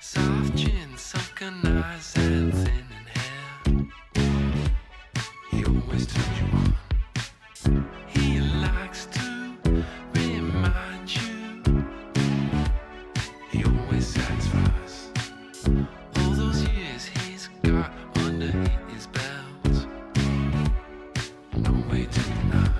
Soft chin, sunken eyes, and thin hair. He always turns you on. He likes to remind you. He always satisfies. All those years he's got under his belt. No way to deny.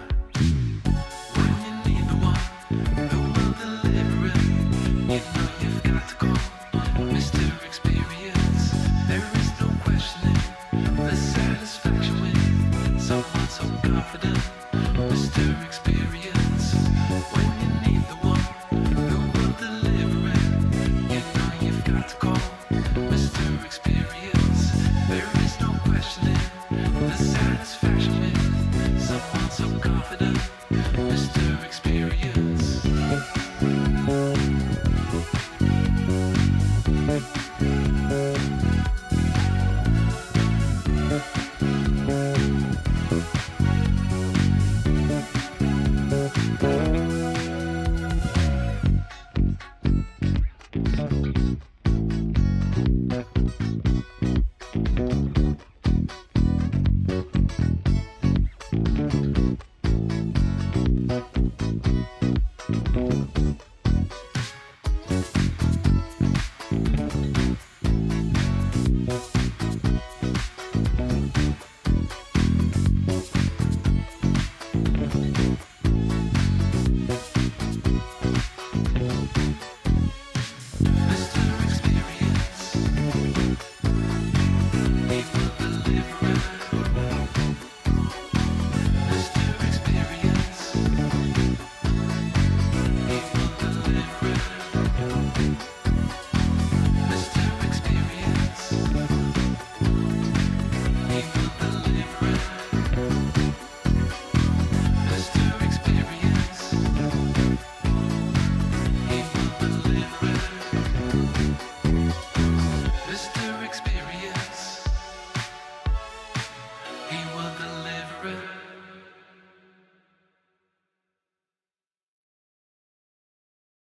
Experience.